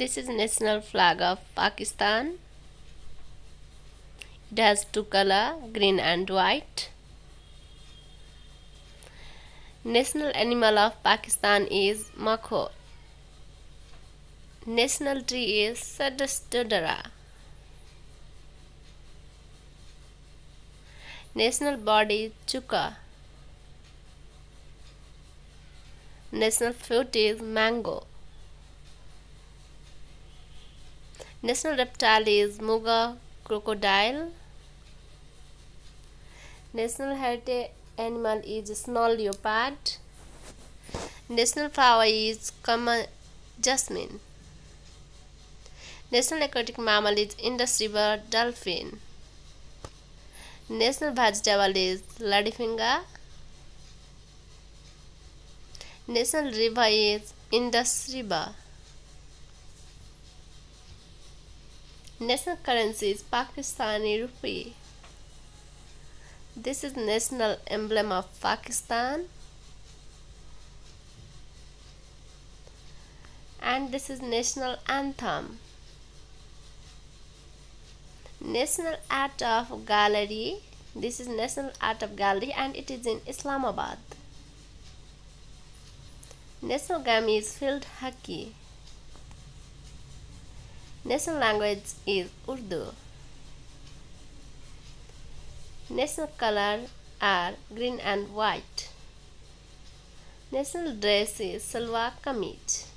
This is national flag of Pakistan. It has two colors, green and white. National animal of Pakistan is makhor. National tree is sadastodara. National bird is chuka. National fruit is mango. National reptile is muga crocodile. National heritage animal is snow leopard. National flower is common jasmine. National aquatic mammal is Indus River dolphin. National vegetable is ladyfinger. National river is Indus River. National currency is Pakistani rupee. This is national emblem of Pakistan. And this is national anthem. National Art of Gallery. This is National Art of Gallery and it is in Islamabad. National game is field hockey. National language is Urdu. National colors are green and white. National dress is salwar kameez.